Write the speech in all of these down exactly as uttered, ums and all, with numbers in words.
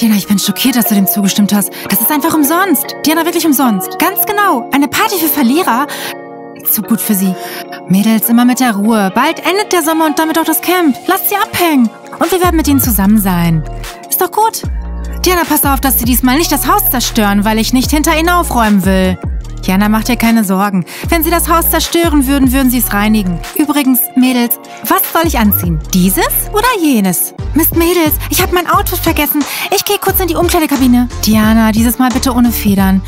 Diana, ich bin schockiert, dass du dem zugestimmt hast. Das ist einfach umsonst. Diana, wirklich umsonst. Ganz genau. Eine Party für Verlierer. Zu gut für sie. Mädels, immer mit der Ruhe. Bald endet der Sommer und damit auch das Camp. Lasst sie abhängen. Und wir werden mit ihnen zusammen sein. Ist doch gut. Diana, pass auf, dass sie diesmal nicht das Haus zerstören, weil ich nicht hinter ihnen aufräumen will. Diana, mach dir keine Sorgen. Wenn sie das Haus zerstören würden, würden sie es reinigen. Übrigens, Mädels, was soll ich anziehen? Dieses oder jenes? Mist, Mädels, ich habe mein Outfit vergessen. Ich gehe kurz in die Umkleidekabine. Diana, dieses Mal bitte ohne Federn.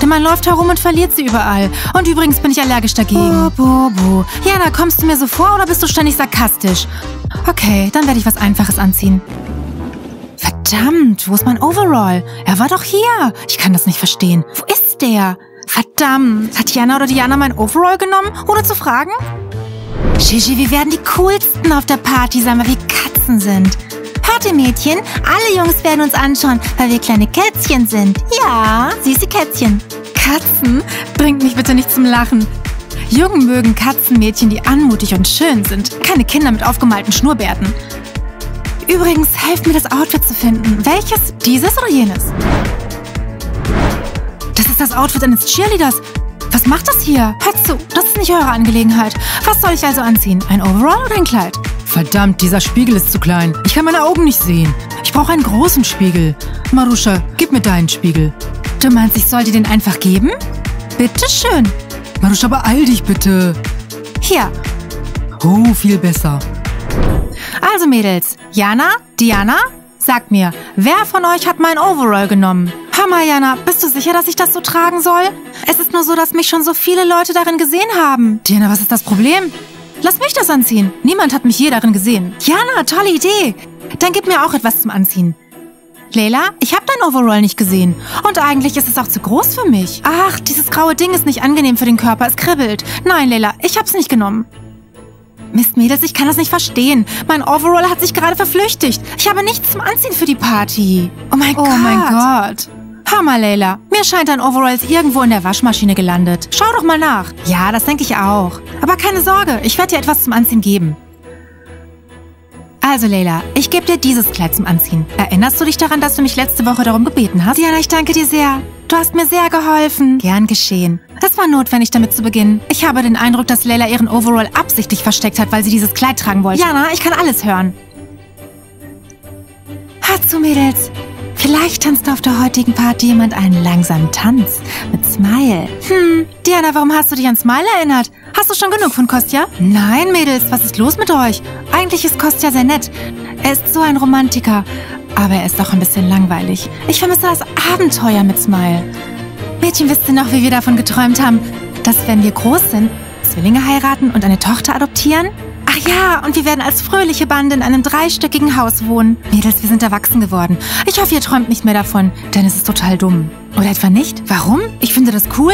Denn man läuft herum und verliert sie überall. Und übrigens bin ich allergisch dagegen. Bo, bo, bo. Diana, kommst du mir so vor oder bist du ständig sarkastisch? Okay, dann werde ich was Einfaches anziehen. Verdammt, wo ist mein Overall? Er war doch hier. Ich kann das nicht verstehen. Wo ist der? Verdammt, hat Diana oder Diana mein Overall genommen, ohne zu fragen? Gigi, wir werden die coolsten auf der Party sein, weil wir Katzen sind. Hört ihr, Mädchen? Alle Jungs werden uns anschauen, weil wir kleine Kätzchen sind. Ja, süße Kätzchen. Katzen? Bringt mich bitte nicht zum Lachen. Jungen mögen Katzenmädchen, die anmutig und schön sind. Keine Kinder mit aufgemalten Schnurrbärten. Übrigens, helft mir, das Outfit zu finden. Welches? Dieses oder jenes? Das Outfit eines Cheerleaders. Was macht das hier? Hört zu, das ist nicht eure Angelegenheit. Was soll ich also anziehen? Ein Overall oder ein Kleid? Verdammt, dieser Spiegel ist zu klein. Ich kann meine Augen nicht sehen. Ich brauche einen großen Spiegel. Marusha, gib mir deinen Spiegel. Du meinst, ich soll dir den einfach geben? Bitteschön. Marusha, beeil dich bitte. Hier. Oh, viel besser. Also Mädels, Jana, Diana, sagt mir, wer von euch hat meinen Overall genommen? Hammer, Jana, bist du sicher, dass ich das so tragen soll? Es ist nur so, dass mich schon so viele Leute darin gesehen haben. Diana, was ist das Problem? Lass mich das anziehen. Niemand hat mich je darin gesehen. Jana, tolle Idee. Dann gib mir auch etwas zum Anziehen. Leila, ich habe dein Overall nicht gesehen. Und eigentlich ist es auch zu groß für mich. Ach, dieses graue Ding ist nicht angenehm für den Körper. Es kribbelt. Nein, Leila, ich hab's nicht genommen. Mist, Mädels, ich kann das nicht verstehen. Mein Overall hat sich gerade verflüchtigt. Ich habe nichts zum Anziehen für die Party. Oh mein Gott. Oh mein Gott. Hör mal, Leila. Mir scheint dein Overalls irgendwo in der Waschmaschine gelandet. Schau doch mal nach. Ja, das denke ich auch. Aber keine Sorge, ich werde dir etwas zum Anziehen geben. Also, Leila, ich gebe dir dieses Kleid zum Anziehen. Erinnerst du dich daran, dass du mich letzte Woche darum gebeten hast? Diana, ich danke dir sehr. Du hast mir sehr geholfen. Gern geschehen. Es war notwendig, damit zu beginnen. Ich habe den Eindruck, dass Leila ihren Overall absichtlich versteckt hat, weil sie dieses Kleid tragen wollte. Jana, ich kann alles hören. Hört zu, Mädels. Vielleicht tanzt auf der heutigen Party jemand einen langsamen Tanz mit Smile. Hm, Diana, warum hast du dich an Smile erinnert? Hast du schon genug von Kostja? Nein, Mädels, was ist los mit euch? Eigentlich ist Kostja sehr nett. Er ist so ein Romantiker, aber er ist auch ein bisschen langweilig. Ich vermisse das Abenteuer mit Smile. Mädchen, wisst ihr noch, wie wir davon geträumt haben, dass, wenn wir groß sind, Zwillinge heiraten und eine Tochter adoptieren? Ach ja, und wir werden als fröhliche Bande in einem dreistöckigen Haus wohnen. Mädels, wir sind erwachsen geworden. Ich hoffe, ihr träumt nicht mehr davon, denn es ist total dumm. Oder etwa nicht? Warum? Ich finde das cool.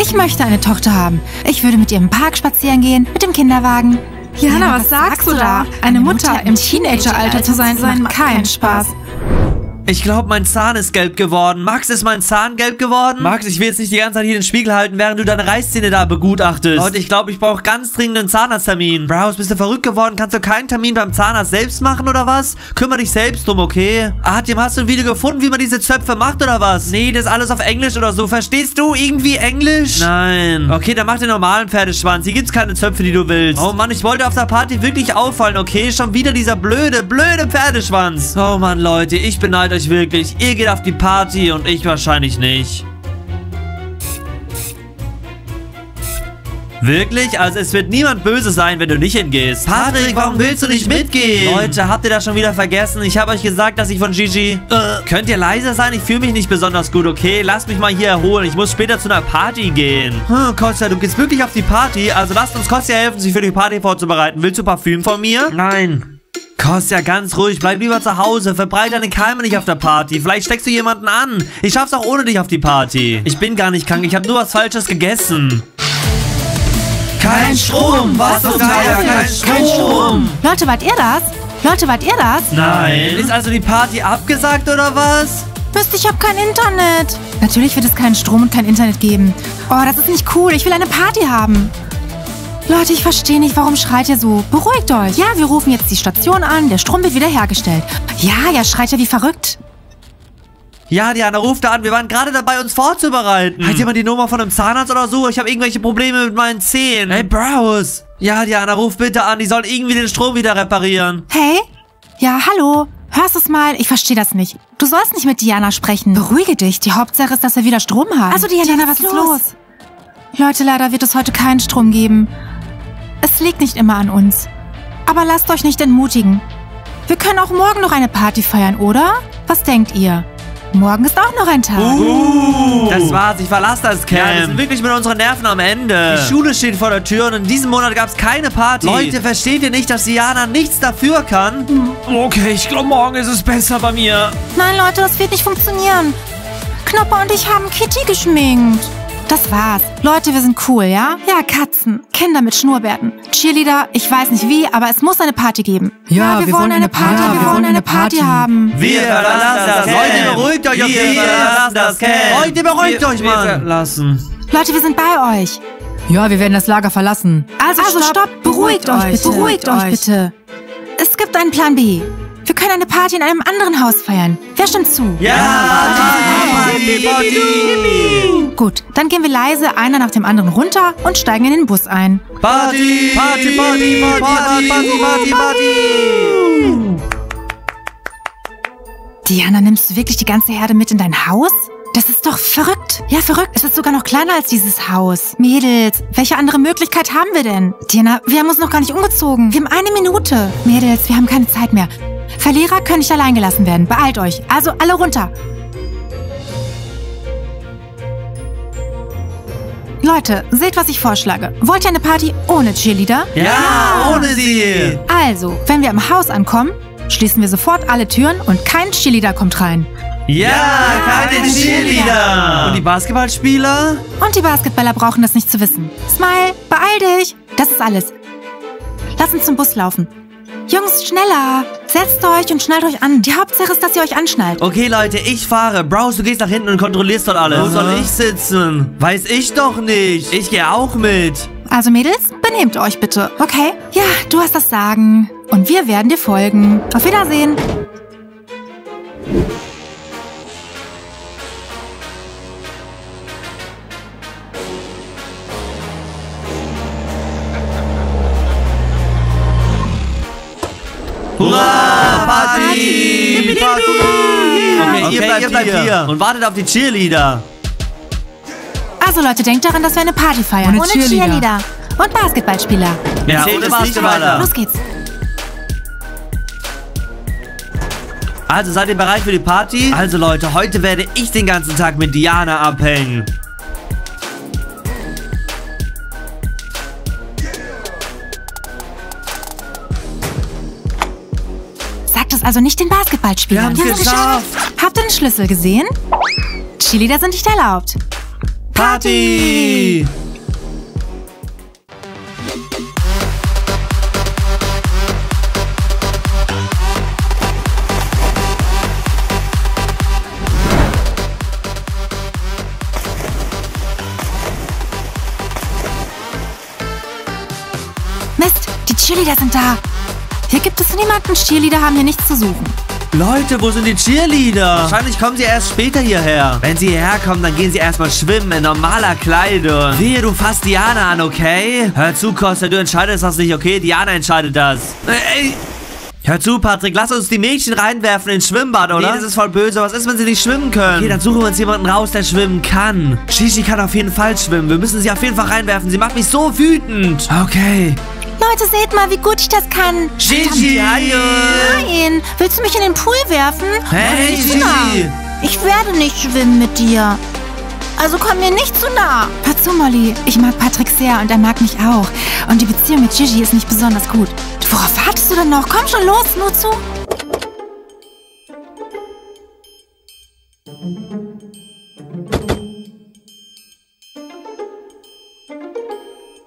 Ich möchte eine Tochter haben. Ich würde mit ihr im Park spazieren gehen, mit dem Kinderwagen. Jana, Jana was, was sagst du da? Eine, eine Mutter, Mutter im Teenageralter zu sein, macht, macht keinen Spaß. Ich glaube, mein Zahn ist gelb geworden. Max, ist mein Zahn gelb geworden? Max, ich will jetzt nicht die ganze Zeit hier den Spiegel halten, während du deine Reißzähne da begutachtest. Leute, ich glaube, ich brauche ganz dringend einen Zahnarzttermin. Browse, bist du verrückt geworden? Kannst du keinen Termin beim Zahnarzt selbst machen oder was? Kümmere dich selbst um, okay? Adjem, hast du ein Video gefunden, wie man diese Zöpfe macht oder was? Nee, das ist alles auf Englisch oder so. Verstehst du irgendwie Englisch? Nein. Okay, dann mach den normalen Pferdeschwanz. Hier gibt's keine Zöpfe, die du willst. Oh Mann, ich wollte auf der Party wirklich auffallen, okay? Schon wieder dieser blöde, blöde Pferdeschwanz. Oh Mann, Leute, ich beneide euch wirklich. Ihr geht auf die Party und ich wahrscheinlich nicht. Wirklich? Also es wird niemand böse sein, wenn du nicht hingehst. Patrick, warum willst du nicht mitgehen? Leute, habt ihr das schon wieder vergessen? Ich habe euch gesagt, dass ich von Gigi... Äh, könnt ihr leiser sein? Ich fühle mich nicht besonders gut, okay? Lasst mich mal hier erholen. Ich muss später zu einer Party gehen. Hm, Kostja, du gehst wirklich auf die Party? Also lasst uns Kostja helfen, sich für die Party vorzubereiten. Willst du Parfüm von mir? Nein. Kostja, ganz ruhig, bleib lieber zu Hause, verbreite deine Keime nicht auf der Party, vielleicht steckst du jemanden an. Ich schaff's auch ohne dich auf die Party. Ich bin gar nicht krank, ich hab nur was Falsches gegessen. Kein Strom, was zum Teufel, kein Strom. Leute, wart ihr das? Leute, wart ihr das? Nein. Ist also die Party abgesagt oder was? Mist, ich hab kein Internet. Natürlich wird es keinen Strom und kein Internet geben. Oh, das ist nicht cool, ich will eine Party haben. Leute, ich verstehe nicht, warum schreit ihr so? Beruhigt euch. Ja, wir rufen jetzt die Station an, der Strom wird wiederhergestellt. Ja, ihr schreit ja wie verrückt. Ja, Diana, ruf da an. Wir waren gerade dabei, uns vorzubereiten. Hat jemand die Nummer von einem Zahnarzt oder so? Ich habe irgendwelche Probleme mit meinen Zähnen. Hey, Browse. Ja, Diana, ruf bitte an. Die soll irgendwie den Strom wieder reparieren. Hey? Ja, hallo. Hörst es mal? Ich verstehe das nicht. Du sollst nicht mit Diana sprechen. Beruhige dich. Die Hauptsache ist, dass wir wieder Strom haben. Also, Diana, Diana was ist los? los? Leute, leider wird es heute keinen Strom geben. Es liegt nicht immer an uns. Aber lasst euch nicht entmutigen. Wir können auch morgen noch eine Party feiern, oder? Was denkt ihr? Morgen ist auch noch ein Tag. Uh, das war's, ich verlasse das Camp. Ja, wir sind wirklich mit unseren Nerven am Ende. Die Schule steht vor der Tür und in diesem Monat gab's keine Party. Leute, versteht ihr nicht, dass Diana nichts dafür kann? Okay, ich glaube, morgen ist es besser bei mir. Nein, Leute, das wird nicht funktionieren. Knopper und ich haben Kitty geschminkt. Das war's. Leute, wir sind cool, ja? Ja, Katzen, Kinder mit Schnurrbärten, Cheerleader, ich weiß nicht wie, aber es muss eine Party geben. Ja, ja wir, wir wollen eine Party, ja, wir, wir wollen eine Party, Party haben. Wir verlassen das Camp. Leute, beruhigt euch. Wir verlassen das Camp. Leute, beruhigt wir, euch, Mann. Leute, wir sind bei euch. Ja, wir werden das Lager verlassen. Also, also stopp, stopp, beruhigt, beruhigt euch, bitte. Beruhigt euch, bitte. Es gibt einen Plan B. Wir können eine Party in einem anderen Haus feiern. Wer stimmt zu? Ja! Party, Party, Party. Gut, dann gehen wir leise einer nach dem anderen runter und steigen in den Bus ein. Party! Party, Party, Party, Party, Party, Party, Party, Party. Diana, nimmst du wirklich die ganze Herde mit in dein Haus? Das ist doch verrückt. Ja, verrückt. Es ist sogar noch kleiner als dieses Haus. Mädels, welche andere Möglichkeit haben wir denn? Diana, wir haben uns noch gar nicht umgezogen. Wir haben eine Minute. Mädels, wir haben keine Zeit mehr. Verlierer können nicht allein gelassen werden. Beeilt euch. Also alle runter. Leute, seht, was ich vorschlage. Wollt ihr eine Party ohne Cheerleader? Ja, ja, ohne sie. Also, wenn wir im Haus ankommen, schließen wir sofort alle Türen und kein Cheerleader kommt rein. Ja, ja, keine Cheerleader. Und die Basketballspieler? Und die Basketballer brauchen das nicht zu wissen. Smile, beeil dich. Das ist alles. Lass uns zum Bus laufen. Jungs, schneller. Setzt euch und schnallt euch an. Die Hauptsache ist, dass ihr euch anschnallt. Okay, Leute, ich fahre. Browse, du gehst nach hinten und kontrollierst dort alles. Wo soll ich sitzen? Weiß ich doch nicht. Ich gehe auch mit. Also, Mädels, benehmt euch bitte, okay? Ja, du hast das Sagen. Und wir werden dir folgen. Auf Wiedersehen. Hurra, Party! Party! Party! Okay, okay, ihr bleibt, ihr bleibt hier. hier und wartet auf die Cheerleader. Also Leute, denkt daran, dass wir eine Party feiern. Ohne Cheerleader. Cheerleader. Und Basketballspieler. Ja, ohne Basketballer. Los geht's. Also seid ihr bereit für die Party? Also Leute, heute werde ich den ganzen Tag mit Diana abhängen. Also nicht den Basketballspielern. Wir haben es geschafft. Habt ihr den Schlüssel gesehen? Cheerleader sind nicht erlaubt. Party! Mist, die Cheerleader sind da. Hier gibt es niemanden. Cheerleader haben hier nichts zu suchen. Leute, wo sind die Cheerleader? Wahrscheinlich kommen sie erst später hierher. Wenn sie hierher kommen, dann gehen sie erstmal schwimmen in normaler Kleidung. Wehe, du fasst Diana an, okay? Hör zu, Costa, du entscheidest das nicht, okay? Diana entscheidet das. Ey! Hör zu, Patrick, lass uns die Mädchen reinwerfen ins Schwimmbad, oder? Nee, das ist voll böse. Was ist, wenn sie nicht schwimmen können? Okay, dann suchen wir uns jemanden raus, der schwimmen kann. Shishi kann auf jeden Fall schwimmen. Wir müssen sie auf jeden Fall reinwerfen. Sie macht mich so wütend. Okay. Leute, seht mal, wie gut ich das kann. Gigi, hallo. Nein, willst du mich in den Pool werfen? Hey, Gigi. Ich werde nicht schwimmen mit dir. Also komm mir nicht zu nah. Hör zu, Molly. Ich mag Patrick sehr und er mag mich auch. Und die Beziehung mit Gigi ist nicht besonders gut. Worauf wartest du denn noch? Komm schon los, nur zu.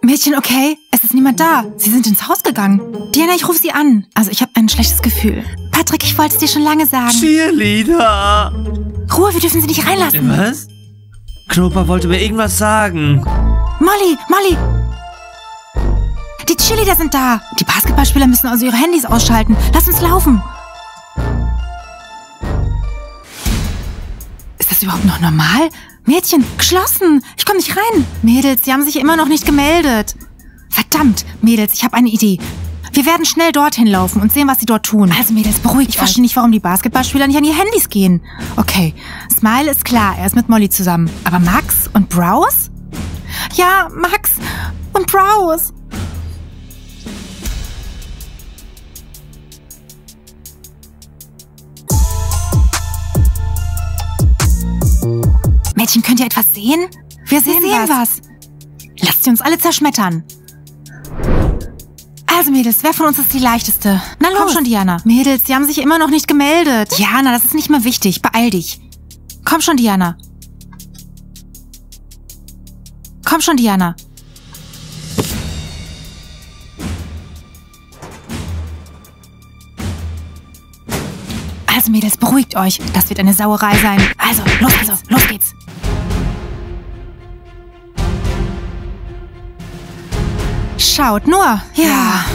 Mädchen, okay? Es ist niemand da. Sie sind ins Haus gegangen. Diana, ich rufe sie an. Also, ich habe ein schlechtes Gefühl. Patrick, ich wollte es dir schon lange sagen. Cheerleader! Ruhe, wir dürfen sie nicht reinlassen. Was? Knopper wollte mir irgendwas sagen. Molly, Molly! Die Cheerleader sind da. Die Basketballspieler müssen also ihre Handys ausschalten. Lass uns laufen. das überhaupt noch normal? Mädchen, geschlossen! Ich komme nicht rein! Mädels, sie haben sich immer noch nicht gemeldet. Verdammt, Mädels, ich habe eine Idee. Wir werden schnell dorthin laufen und sehen, was sie dort tun. Also Mädels, beruhigt euch. Ich verstehe nicht, warum die Basketballspieler nicht an ihr Handys gehen. Okay, Smile ist klar, er ist mit Molly zusammen. Aber Max und Browse? Ja, Max und Browse. Mädchen, könnt ihr etwas sehen? Wir sehen, Wir sehen was. was. Lasst sie uns alle zerschmettern. Also Mädels, wer von uns ist die leichteste? Na los. Komm schon, Diana. Mädels, die haben sich immer noch nicht gemeldet. Diana, das ist nicht mehr wichtig. Beeil dich. Komm schon, Diana. Komm schon, Diana. Also Mädels, beruhigt euch. Das wird eine Sauerei sein. Also, los, also, los geht's. Schaut nur. Ja. ja.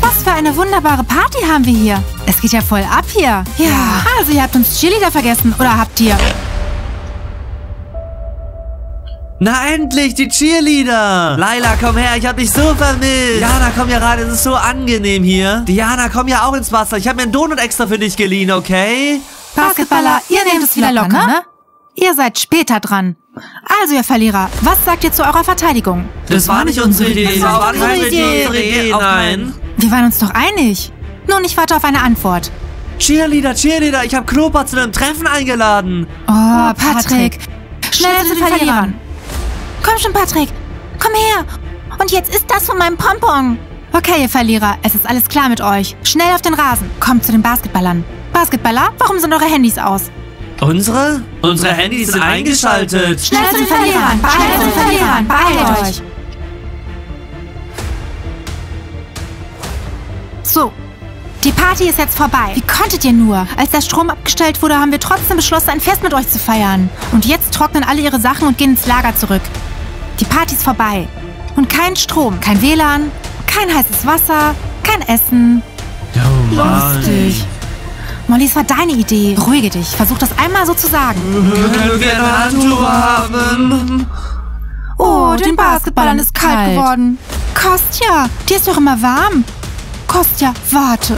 Was für eine wunderbare Party haben wir hier. Es geht ja voll ab hier. Ja. Also ihr habt uns Cheerleader vergessen, oder habt ihr... Na endlich, die Cheerleader! Laila, komm her, ich hab dich so vermisst! Diana, komm hier rein, es ist so angenehm hier. Diana, komm ja auch ins Wasser, ich hab mir einen Donut extra für dich geliehen, okay? Basketballer, ihr nehmt es wieder locker, ne? Ihr seid später dran. Also, ihr Verlierer, was sagt ihr zu eurer Verteidigung? Das war nicht unsere Idee, das war nicht unsere Idee, nein. Wir waren uns doch einig. Nun, ich warte auf eine Antwort. Cheerleader, Cheerleader, ich hab Knopa zu einem Treffen eingeladen. Oh, Patrick, schnell zu den Verlierern. Komm schon, Patrick. Komm her. Und jetzt ist das von meinem Pompon. Okay, ihr Verlierer. Es ist alles klar mit euch. Schnell auf den Rasen. Kommt zu den Basketballern. Basketballer, warum sind eure Handys aus? Unsere? Unsere Handys sind eingeschaltet. Schnell zu den Verlierern. Schnell zu den Verlierern. Beeilt euch. So. Die Party ist jetzt vorbei. Wie konntet ihr nur? Als der Strom abgestellt wurde, haben wir trotzdem beschlossen, ein Fest mit euch zu feiern. Und jetzt trocknen alle ihre Sachen und gehen ins Lager zurück. Die Party ist vorbei. Und kein Strom, kein W L A N, kein heißes Wasser, kein Essen. Oh Mann. Lustig. Molly, es war deine Idee. Beruhige dich. Versuch das einmal so zu sagen. Mögen wir ein Handtuch haben? Oh, den Basketballern ist kalt geworden. Kostja, dir ist doch immer warm. Kostja, warte.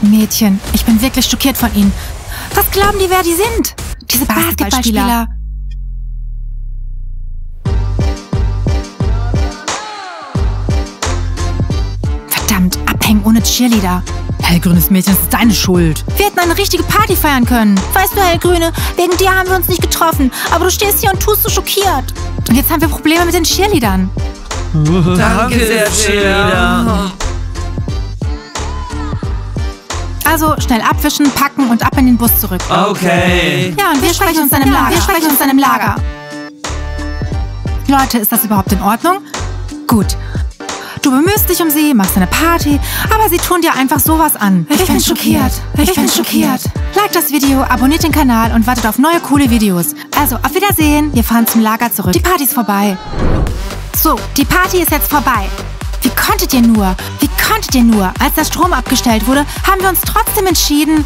Mädchen, ich bin wirklich schockiert von ihnen. Was glauben die, wer die sind? Diese Basketballspieler. Verdammt, abhängen ohne Cheerleader. Hellgrünes Mädchen, das ist deine Schuld. Wir hätten eine richtige Party feiern können. Weißt du, Hellgrüne, wegen dir haben wir uns nicht getroffen. Aber du stehst hier und tust so schockiert. Und jetzt haben wir Probleme mit den Cheerleadern. Danke sehr, Cheerleader. Also schnell abwischen, packen und ab in den Bus zurück. Okay. Ja, und wir, wir sprechen uns dann im ja, Lager. Wir sprechen uns dann im Lager. Leute, ist das überhaupt in Ordnung? Gut. Du bemühst dich um sie, machst eine Party, aber sie tun dir einfach sowas an. Ich, ich bin schockiert. Ich, ich bin schockiert. Like das Video, abonniert den Kanal und wartet auf neue coole Videos. Also, auf Wiedersehen. Wir fahren zum Lager zurück. Die Party ist vorbei. So, die Party ist jetzt vorbei. Wie konntet ihr nur? Wie konntet ihr nur? Als der Strom abgestellt wurde, haben wir uns trotzdem entschieden...